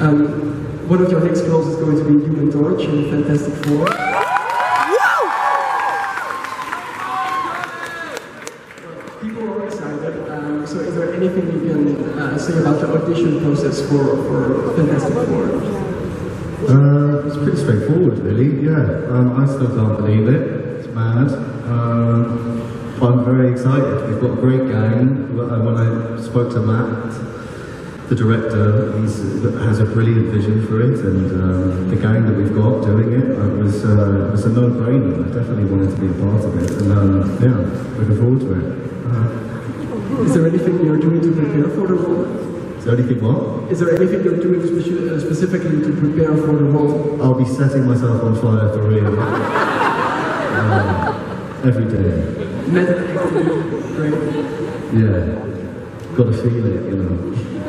One of your next films is going to be Human Torch in Fantastic Four. Woo! People are excited. So is there anything you can say about the audition process for Fantastic Four? It's pretty straightforward, really. Yeah, I still can't believe it. It's mad. But I'm very excited. We've got a great gang. When I spoke to Matt, the director, he has a brilliant vision for it, and the gang that we've got doing it was a no-brainer. I definitely wanted to be a part of it, and yeah, looking forward to it. Is there anything you're doing to prepare for the role? Is there anything what? Is there anything you're doing specifically to prepare for the role? I'll be setting myself on fire for real. Every day. Great. Yeah. Gotta feel it, you know.